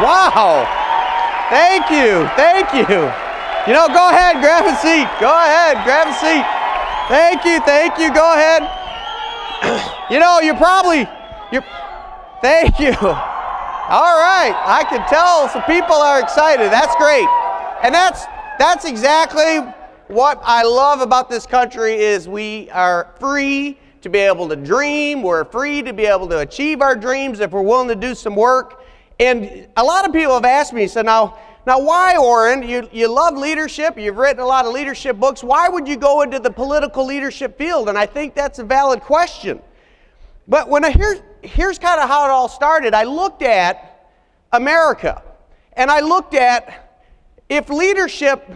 Wow. Thank you. Thank you. You know, go ahead, grab a seat. Go ahead, grab a seat. Thank you. Thank you. Go ahead. You know, you're thank you. All right. I can tell some people are excited. That's great. And that's exactly what I love about this country is we are free to be able to dream. We're free to be able to achieve our dreams if we're willing to do some work. And a lot of people have asked me, so now why, Orrin, you love leadership, you've written a lot of leadership books, why would you go into the political leadership field? And I think that's a valid question. But when here's kind of how it all started. I looked at America, and I looked at if leadership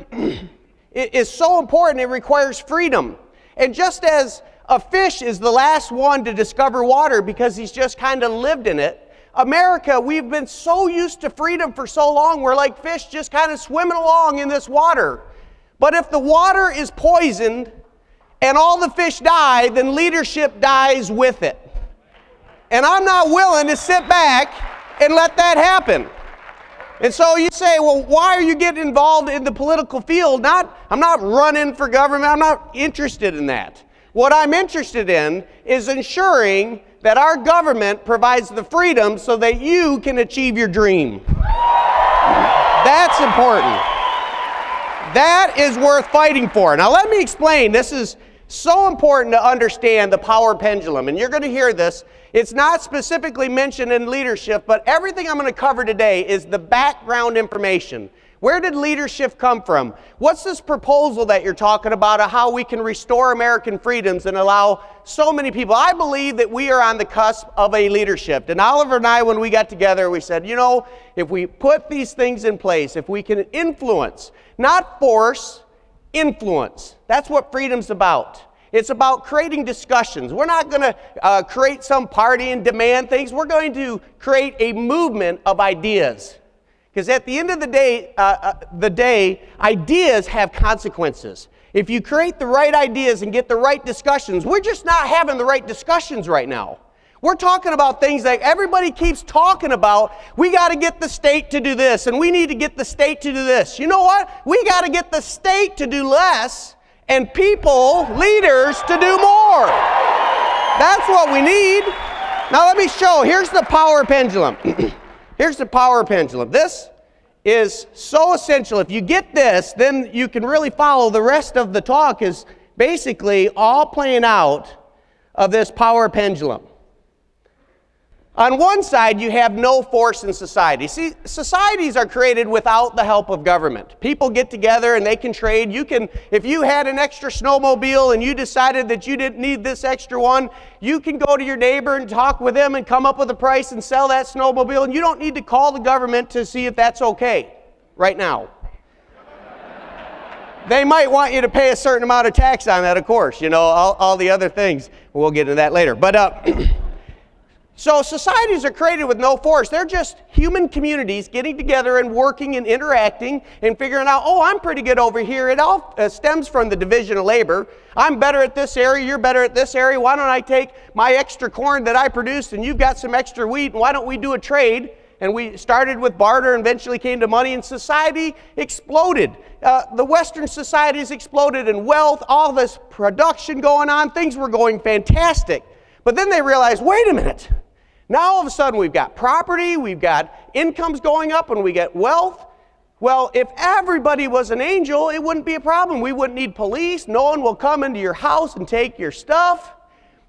is so important, it requires freedom. And just as a fish is the last one to discover water because he's just kind of lived in it, America, we've been so used to freedom for so long, we're like fish just kind of swimming along in this water. But if the water is poisoned and all the fish die, then leadership dies with it. And I'm not willing to sit back and let that happen. And so you say, well, why are you getting involved in the political field? I'm not running for government. I'm not interested in that. What I'm interested in is ensuring that our government provides the freedom so that you can achieve your dream. That's important. That is worth fighting for. Now let me explain. This is so important to understand the power pendulum, and you're going to hear this. It's not specifically mentioned in leadership, but everything I'm going to cover today is the background information. Where did leadership come from? What's this proposal that you're talking about of how we can restore American freedoms and allow so many people? I believe that we are on the cusp of a leadership. And Oliver and I, when we got together, we said, you know, if we put these things in place, if we can influence, not force, influence. That's what freedom's about. It's about creating discussions. We're not going to create some party and demand things. We're going to create a movement of ideas. Because at the end of the day, ideas have consequences. If you create the right ideas and get the right discussions, we're just not having the right discussions right now. We're talking about things that everybody keeps talking about. We got to get the state to do this, and we need to get the state to do this. You know what? We got to get the state to do less and people, leaders, to do more. That's what we need. Now let me show. Here's the power pendulum. Here's the power pendulum. This is so essential. If you get this, then you can really follow. The rest of the talk is basically all playing out of this power pendulum. On one side, you have no force in society. See, societies are created without the help of government. People get together and they can trade. You can, if you had an extra snowmobile and you decided that you didn't need this extra one, you can go to your neighbor and talk with them and come up with a price and sell that snowmobile. And you don't need to call the government to see if that's okay right now. They might want you to pay a certain amount of tax on that, of course. You know, all the other things. We'll get into that later. But so societies are created with no force. They're just human communities getting together and working and interacting and figuring out, oh, I'm pretty good over here. It all stems from the division of labor. I'm better at this area. You're better at this area. Why don't I take my extra corn that I produced and you've got some extra wheat, and why don't we do a trade? And we started with barter and eventually came to money, and society exploded. The Western societies exploded in wealth, all this production going on. Things were going fantastic. But then they realized, wait a minute. Now all of a sudden we've got property, we've got incomes going up, and we get wealth. Well, if everybody was an angel, it wouldn't be a problem. We wouldn't need police. No one will come into your house and take your stuff.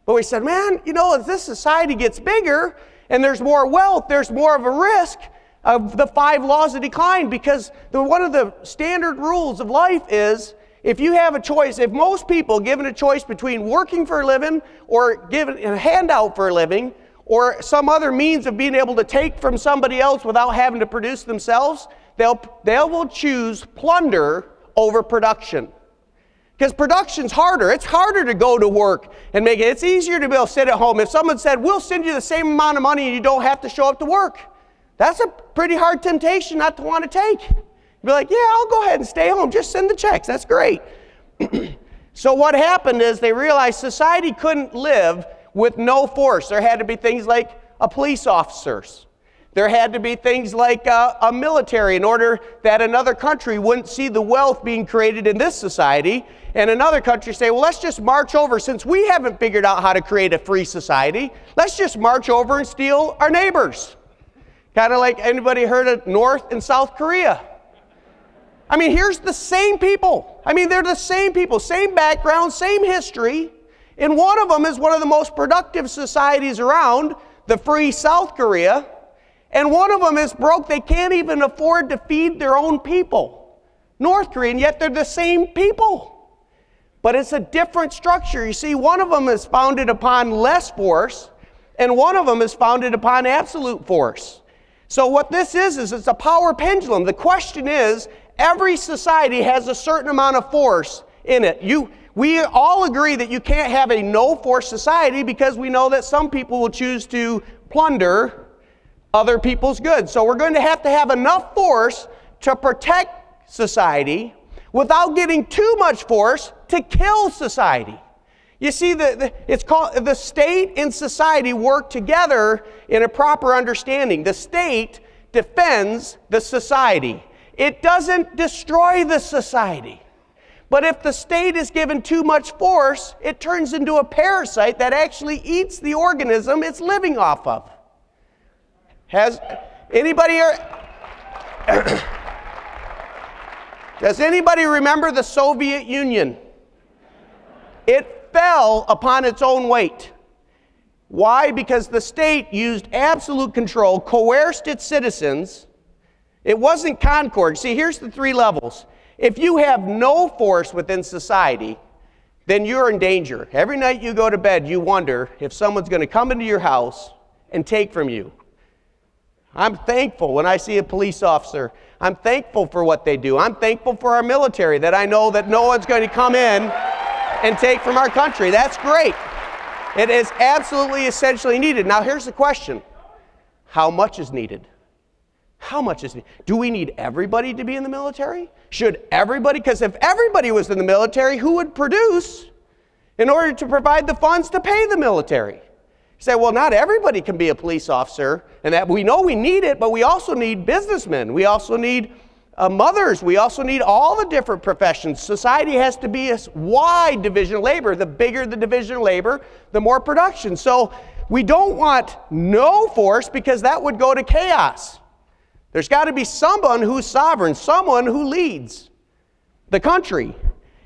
But we said, man, you know, as this society gets bigger and there's more wealth, there's more of a risk of the 5 laws of decline, because one of the standard rules of life is, if you have a choice, if most people given a choice between working for a living or given a handout for a living, or some other means of being able to take from somebody else without having to produce themselves, they will choose plunder over production. Because production's harder. It's harder to go to work and make it. It's easier to be able to sit at home. If someone said, we'll send you the same amount of money and you don't have to show up to work, that's a pretty hard temptation not to want to take. You'd be like, yeah, I'll go ahead and stay home. Just send the checks. That's great. So what happened is they realized society couldn't live with no force. There had to be things like a police officers. There had to be things like a military in order that another country wouldn't see the wealth being created in this society, and another country say, well, let's just march over. Since we haven't figured out how to create a free society, let's just march over and steal our neighbors. Kind of like, anybody heard of North and South Korea? I mean, here's the same people. I mean, they're the same people, same background, same history. And one of them is one of the most productive societies around, the free South Korea. And one of them is broke. They can't even afford to feed their own people, North Korea, and yet they're the same people. But it's a different structure. You see, one of them is founded upon less force, and one of them is founded upon absolute force. So what this is it's a power pendulum. The question is, every society has a certain amount of force in it. We all agree that you can't have a no-force society because we know that some people will choose to plunder other people's goods. So we're going to have enough force to protect society without getting too much force to kill society. You see, it's called the state and society work together in a proper understanding. The state defends the society. It doesn't destroy the society. But if the state is given too much force, it turns into a parasite that actually eats the organism it's living off of. Has anybody, does anybody remember the Soviet Union? It fell upon its own weight. Why? Because the state used absolute control, coerced its citizens. It wasn't concord. See, here's the three levels. If you have no force within society, then you're in danger. Every night you go to bed, you wonder if someone's going to come into your house and take from you. I'm thankful when I see a police officer. I'm thankful for what they do. I'm thankful for our military, that I know that no one's going to come in and take from our country. That's great. It is absolutely essentially needed. Now here's the question. How much is needed? How much is needed? Do we need everybody to be in the military? Should everybody? Because if everybody was in the military, who would produce in order to provide the funds to pay the military? You say, well, not everybody can be a police officer, and that we know we need it, but we also need businessmen. We also need mothers. We also need all the different professions. Society has to be a wide division of labor. The bigger the division of labor, the more production. So we don't want no force because that would go to chaos. There's got to be someone who's sovereign, someone who leads the country.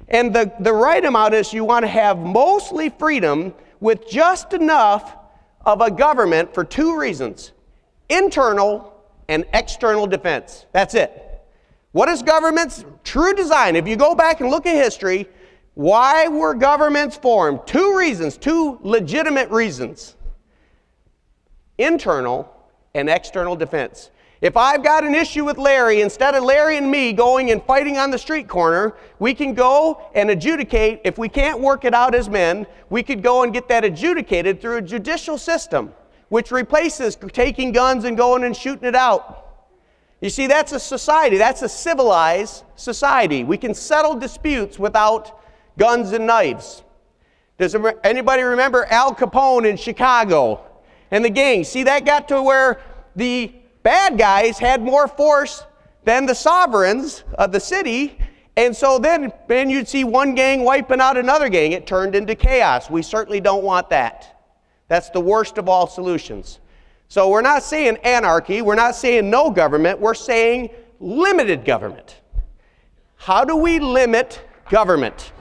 And the right amount is you want to have mostly freedom with just enough of a government for two reasons: internal and external defense. That's it. What is government's true design? If you go back and look at history, why were governments formed? Two reasons, two legitimate reasons: internal and external defense. If I've got an issue with Larry, instead of Larry and me going and fighting on the street corner, we can go and adjudicate. If we can't work it out as men, we could go and get that adjudicated through a judicial system, which replaces taking guns and going and shooting it out. You see, that's a society. That's a civilized society. We can settle disputes without guns and knives. Does anybody remember Al Capone in Chicago and the gang? See, that got to where the bad guys had more force than the sovereigns of the city, and so then you'd see one gang wiping out another gang. It turned into chaos. We certainly don't want that. That's the worst of all solutions. So we're not saying anarchy. We're not saying no government. We're saying limited government. How do we limit government?